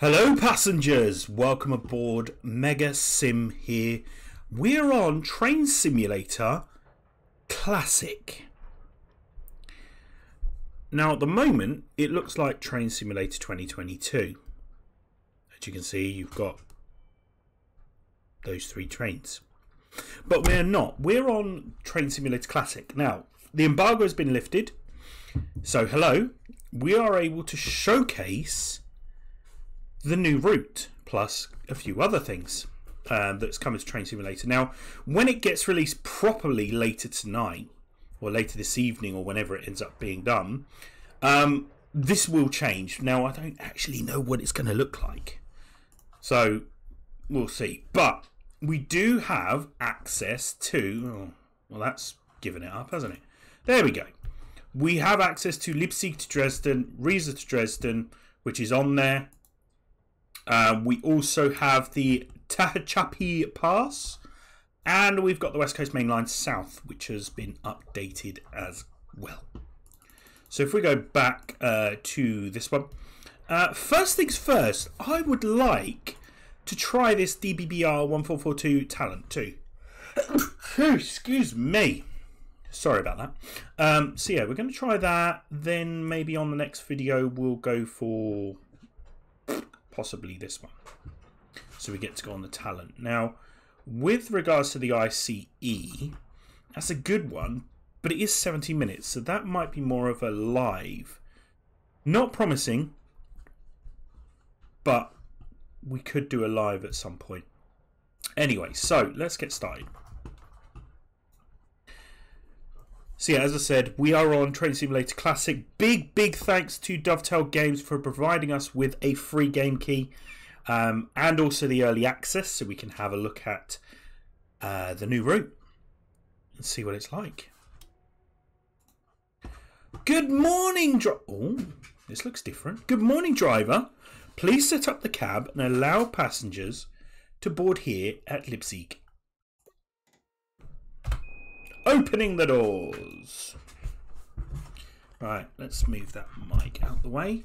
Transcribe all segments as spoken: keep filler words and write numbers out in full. Hello passengers, welcome aboard MegaSim here. We're on Train Simulator Classic. Now at the moment it looks like Train Simulator twenty twenty-two. As you can see, you've got those three trains. But we're not. We're on Train Simulator Classic. Now the embargo has been lifted. So hello, we are able to showcase the new route plus a few other things um, that's coming to Train Simulator. Now when it gets released properly later tonight or later this evening or whenever it ends up being done, um, this will change. Now I don't actually know what it's going to look like, so we'll see, but we do have access to, oh, well that's given it up, hasn't it? There we go. We have access to Leipzig to Dresden, Riesa to Dresden, which is on there. Uh, we also have the Tehachapi Pass, and we've got the West Coast Main Line South, which has been updated as well. So if we go back uh, to this one, uh, first things first, I would like to try this D B B R one four four two Talent two. Excuse me. Sorry about that. Um, so yeah, we're going to try that. Then maybe on the next video, we'll go for possibly this one, so we get to go on the Talent. Now with regards to the I C E, that's a good one, but it is seventy minutes, so that might be more of a live. Not promising, but we could do a live at some point. Anyway, so let's get started. So yeah, as I said, we are on Train Simulator Classic. Big, big thanks to Dovetail Games for providing us with a free game key um, and also the early access, so we can have a look at uh, the new route and see what it's like. Good morning, dri- oh, this looks different. Good morning, driver. Please set up the cab and allow passengers to board here at Leipzig. Opening the doors. Right, let's move that mic out the way.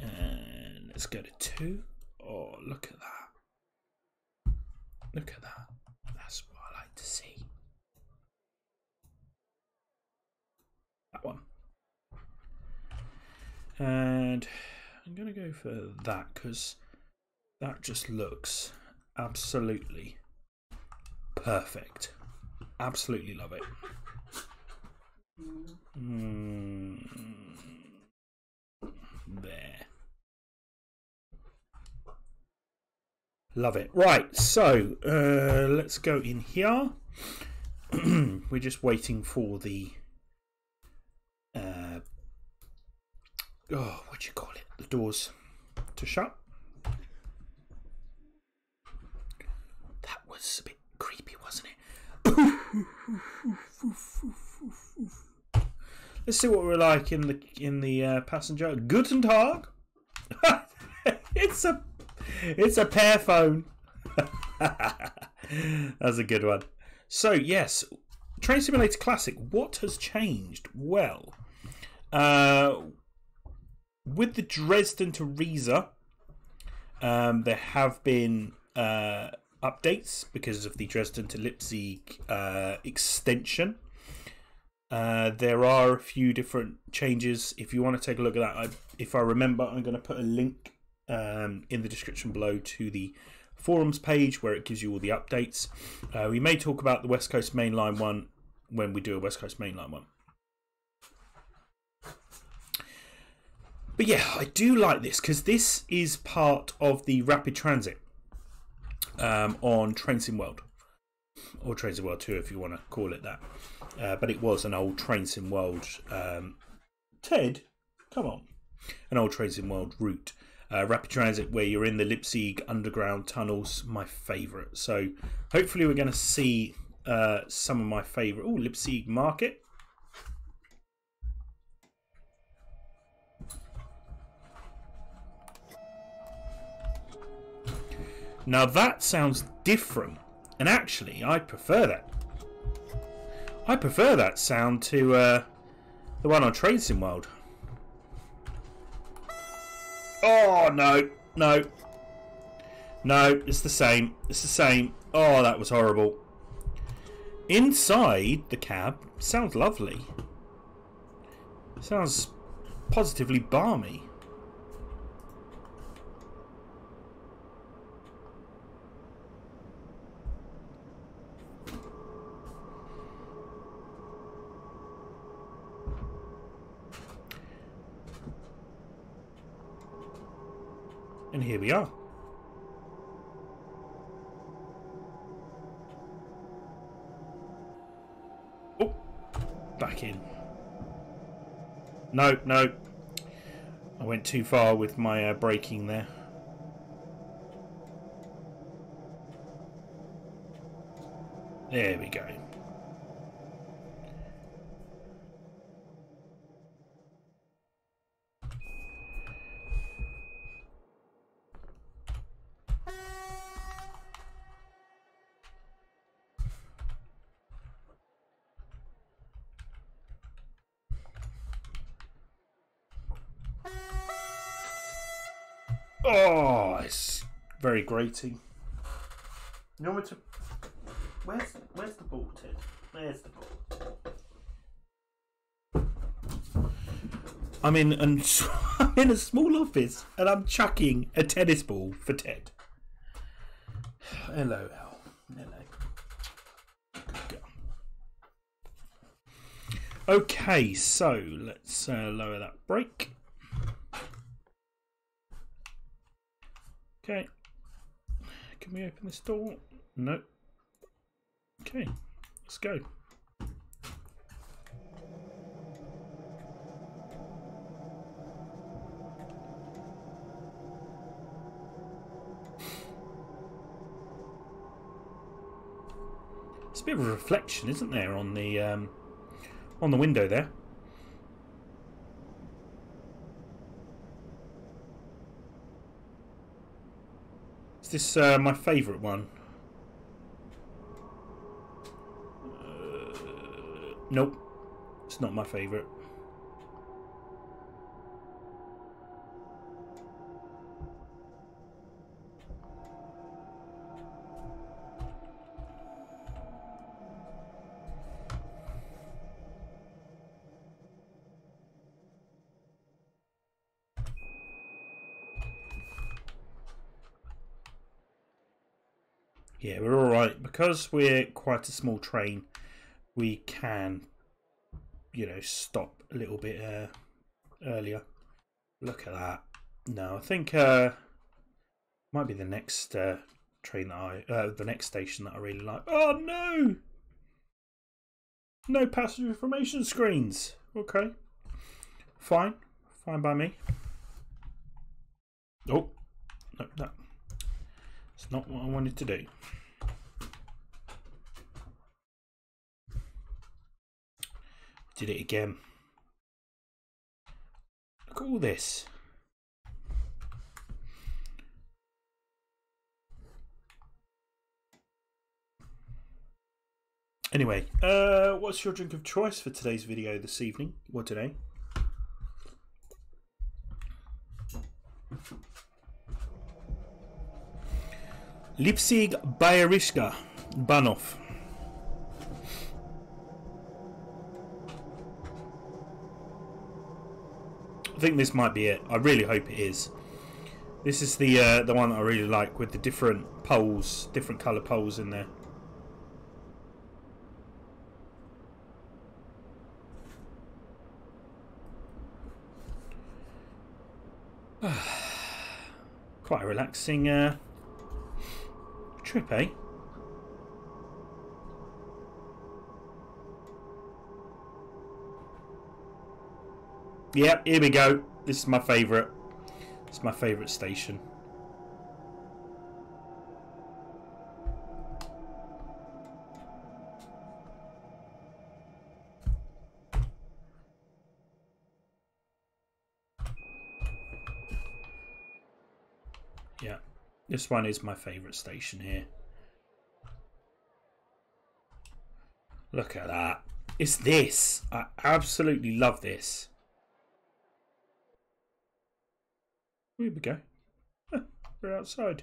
And let's go to two. Oh, look at that. Look at that. That's what I like to see. That one. And I'm going to go for that because that just looks absolutely perfect. Absolutely love it. Mm. There. Love it. Right, so uh, let's go in here. We're just waiting for the uh, oh, what do you call it? The doors to shut. That was a bit creepy, wasn't it? Let's see what we're like in the in the uh, passenger. Guten Tag. it's a it's a pair phone. That's a good one. So yes, Train Simulator Classic. What has changed? Well, uh, with the Dresden to Riesa, um, there have been Uh, updates because of the Dresden to Leipzig uh, extension. Uh, there are a few different changes. If you want to take a look at that, I, if I remember, I'm going to put a link um, in the description below to the forums page where it gives you all the updates. Uh, we may talk about the West Coast Main Line one when we do a West Coast Main Line one. But yeah, I do like this because this is part of the rapid transit Um, on Train Sim World, or Train Sim World two if you want to call it that, uh, but it was an old Train Sim World um, Ted come on an old Train Sim World route, uh, rapid transit, where you're in the Leipzig underground tunnels. My favourite. So hopefully we're going to see uh, some of my favourite. Oh, Leipzig Market. Now that sounds different, and actually I prefer that. I prefer that sound to uh, the one on Train Sim World. Oh no, No. No, it's the same. It's the same. Oh, that was horrible. Inside the cab sounds lovely. Sounds positively balmy. And here we are. Oh, back in. No, no. I went too far with my uh, braking there. There we go. Oh, it's very grating. You want me to... Where's, where's the ball, Ted? There's the ball. I'm in, an, I'm in a small office and I'm chucking a tennis ball for Ted. Hello, Al. Hello. Okay, so let's uh, lower that brake. Okay, can we open this door? No. Okay, let's go. It's a bit of a reflection, isn't there, on the um, on the window there? This uh, my favourite one. Uh, nope, it's not my favourite. Yeah, we're all right. Because we're quite a small train, we can, you know, stop a little bit uh, earlier. Look at that. No, I think uh, might be the next uh, train that I, uh, the next station that I really like. Oh no! No passenger information screens. Okay, fine, fine by me. Oh, no, no. It's not what I wanted to do. Did it again. Look at all this. Anyway, uh, what's your drink of choice for today's video this evening? What today? Leipzig Bayerischer Bahnhof. I think this might be it. I really hope it is. This is the uh, the one that I really like, with the different poles, different colour poles in there. Quite a relaxing uh, trip, eh? Yep, here we go. This is my favourite. It's my favourite station. Yeah. This one is my favourite station here. Look at that. It's this. I absolutely love this. Here we go. Huh. we're outside.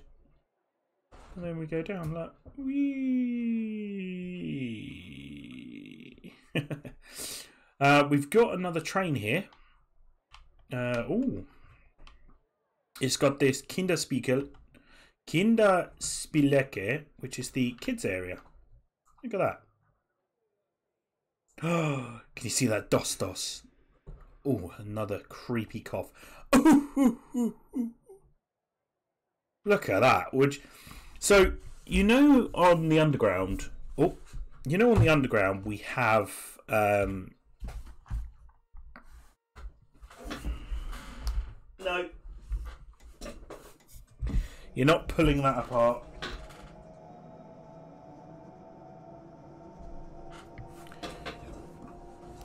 And then we go down like wee. uh, we've got another train here. Uh, oh, it's got this Kinder Spielecke, Kinder Spielecke, which is the kids area. Look at that. Oh, can you see that Dostos? Oh, another creepy cough. Look at that. Would you... So you know on the underground, oh, you know on the underground we have um, no. You're not pulling that apart.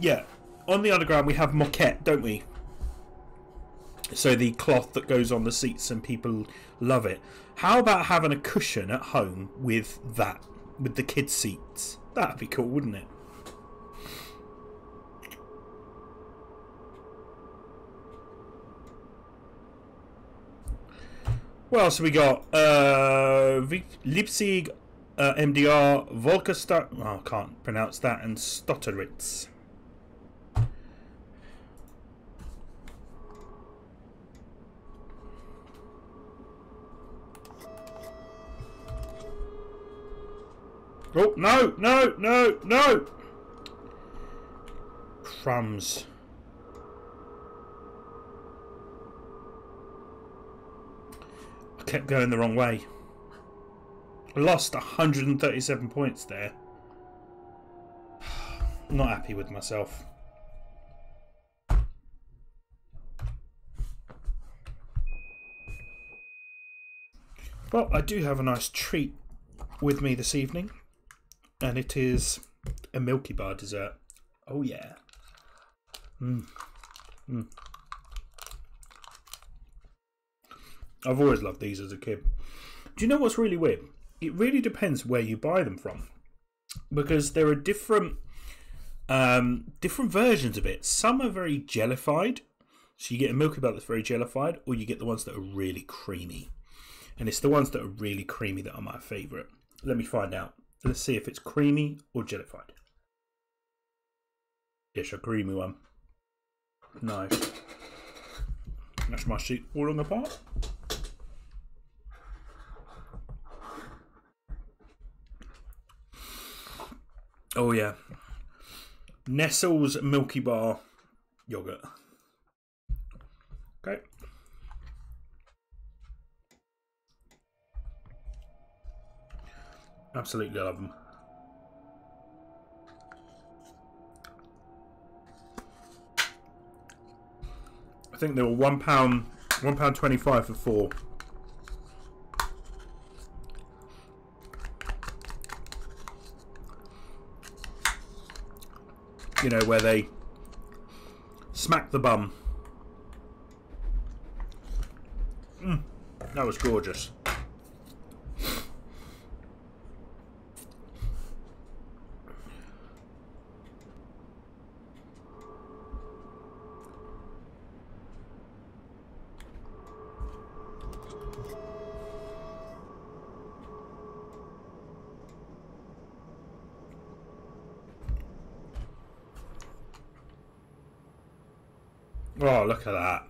Yeah, on the underground we have moquette, don't we? So the cloth that goes on the seats, and people love it. How about having a cushion at home with that, with the kids' seats? That'd be cool, wouldn't it? What else have we got? Uh, Leipzig, uh, M D R, Volkerstadt. Oh, I can't pronounce that. And Stotterritz. Oh, no, no, no, no! Crumbs. I kept going the wrong way. I lost one hundred thirty-seven points there. I'm not happy with myself. Well, I do have a nice treat with me this evening. And it is a Milky Bar dessert. Oh yeah. Mm. Mm. I've always loved these as a kid. Do you know what's really weird? It really depends where you buy them from, because there are different um, different versions of it. Some are very jellified, so you get a Milky Bar that's very jellified, or you get the ones that are really creamy. And it's the ones that are really creamy that are my favourite. Let me find out. Let's see if it's creamy or jellified. It's a creamy one. No. That's my sheet all on the part. Oh yeah. Nestle's Milky Bar yogurt. Okay. Absolutely love them. I think they were one pound, one pound twenty-five for four. You know, where they smack the bum. Mm, that was gorgeous. Oh, look at that.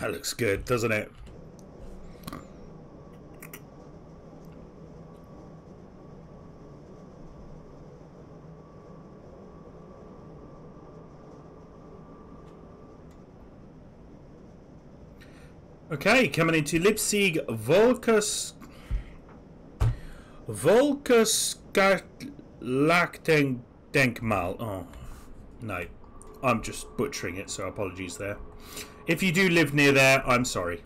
That looks good, doesn't it? Okay, coming into Leipzig, Volkers... Völkerschlachtdenkmal. Oh, no. I'm just butchering it, so apologies there. If you do live near there, I'm sorry.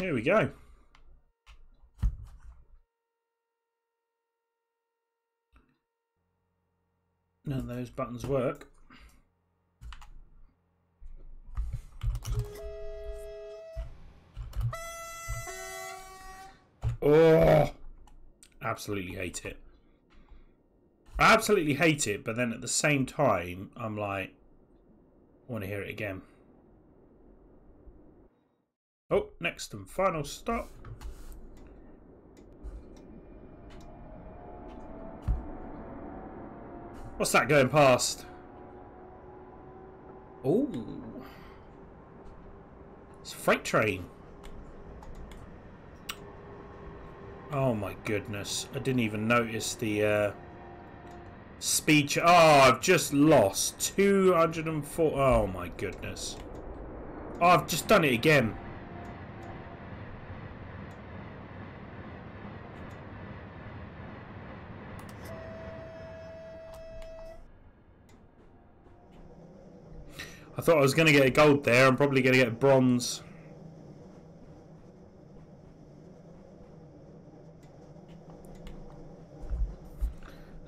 Here we go. None of those buttons work. Oh, absolutely hate it. I absolutely hate it, but then at the same time, I'm like, I want to hear it again. Oh, next and final stop. What's that going past? Oh, it's a freight train. Oh my goodness, I didn't even notice the uh, speech. Oh, I've just lost two hundred and four. Oh my goodness. Oh, I've just done it again. I thought I was going to get a gold there. I'm probably going to get a bronze.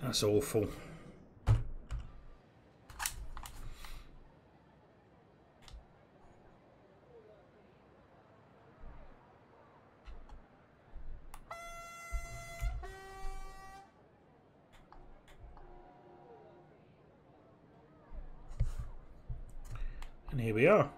That's awful. And here we are.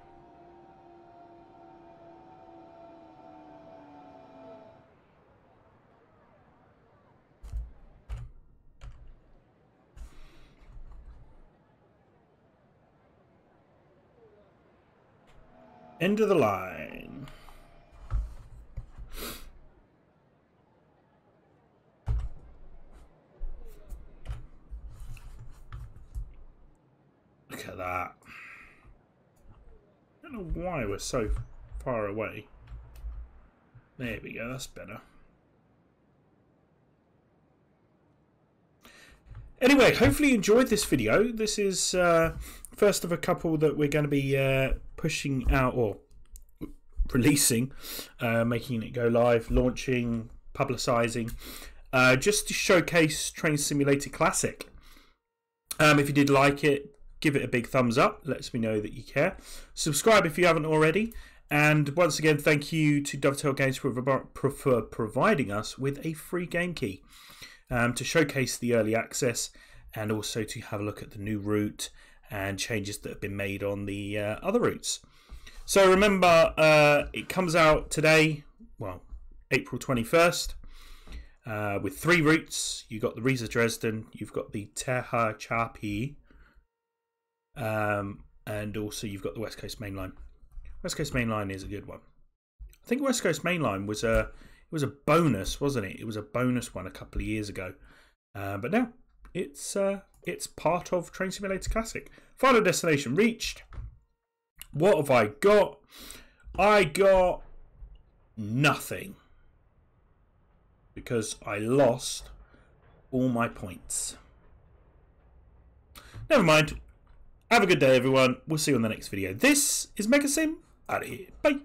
End of the line. Look at that. I don't know why we're so far away. There we go, that's better. Anyway, hopefully you enjoyed this video. This is uh, first of a couple that we're going to be uh, pushing out or releasing, uh, making it go live, launching, publicising, uh, just to showcase Train Simulator Classic. Um, if you did like it, give it a big thumbs up. Lets me know that you care. Subscribe if you haven't already. And once again, thank you to Dovetail Games for, for providing us with a free game key um, to showcase the early access and also to have a look at the new route and changes that have been made on the uh, other routes. So remember, uh, it comes out today, well, April twenty-first, uh, with three routes. You've got the Riesa Dresden, you've got the Tehachapi, um, and also you've got the West Coast Main Line. West Coast Main Line is a good one. I think West Coast Main Line was a, it was a bonus, wasn't it? It was a bonus one a couple of years ago, uh, but now it's... Uh, It's part of Train Simulator Classic. Final destination reached. What have I got? I got nothing. Because I lost all my points. Never mind. Have a good day, everyone. We'll see you on the next video. This is MegaSim. Out of here. Bye.